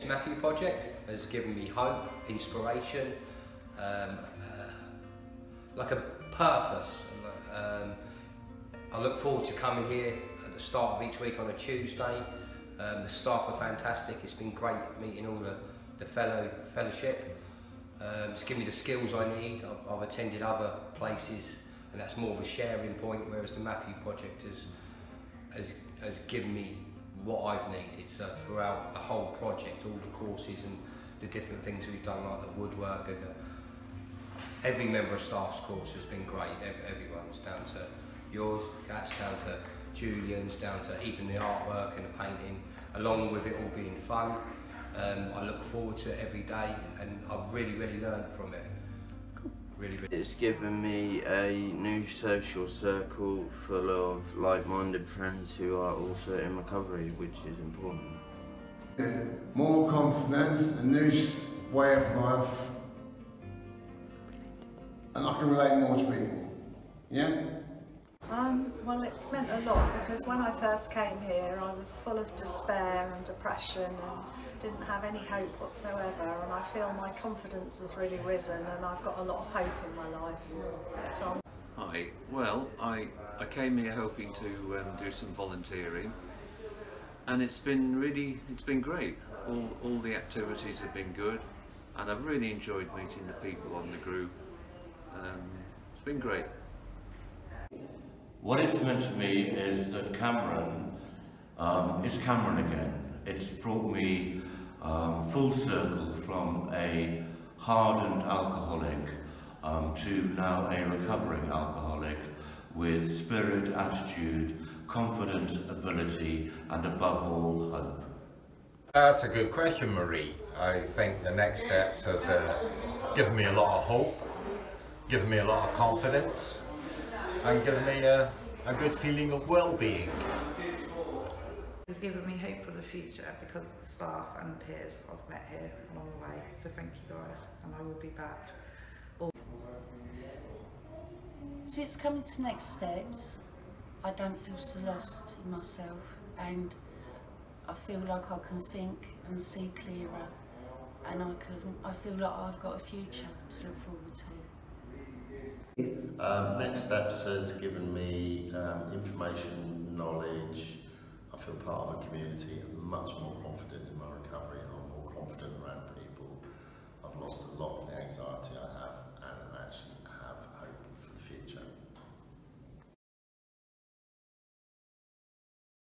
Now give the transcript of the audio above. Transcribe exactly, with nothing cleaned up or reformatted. The Matthew Project has given me hope, inspiration, um, uh, like a purpose. Um, I look forward to coming here at the start of each week on a Tuesday. Um, the staff are fantastic. It's been great meeting all the, the fellow fellowship. Um, it's given me the skills I need. I've, I've attended other places, and that's more of a sharing point, whereas the Matthew Project has, has, has given me what I've needed. So throughout the whole project, all the courses and the different things we've done, like the woodwork, and the, every member of staff's course has been great. Everyone's, down to yours, that's down to Julian's, down to even the artwork and the painting, along with it all being fun. Um, I look forward to it every day, and I've really, really learned from it. Cool. Really, really. It's given me a new social circle full of like-minded friends who are also in recovery, which is important. More confidence, a new way of life, and I can relate more to people. Yeah? Um, well, it's meant a lot, because when I first came here I was full of despair and depression and didn't have any hope whatsoever, and I feel my confidence has really risen and I've got a lot of hope in my life. So Hi, well I, I came here hoping to um, do some volunteering, and it's been really, it's been great. All, all the activities have been good, and I've really enjoyed meeting the people on the group. Um, it's been great. What it's meant to me is that Cameron um, is Cameron again. It's brought me um, full circle from a hardened alcoholic um, to now a recovering alcoholic with spirit, attitude, confidence, ability, and above all, hope. That's a good question, Marie. I think the Next Steps has uh, given me a lot of hope, given me a lot of confidence, and given me a, a good feeling of well-being. It's given me hope for the future because of the staff and the peers I've met here along the way, so thank you guys, and I will be back. Since coming to Next Steps, I don't feel so lost in myself, and I feel like I can think and see clearer, and I, can, I feel like I've got a future to look forward to. Um, Next Steps has given me um, information, knowledge. I feel part of a community. I'm much more confident in my recovery. I'm more confident around people. I've lost a lot of the anxiety I have, and I actually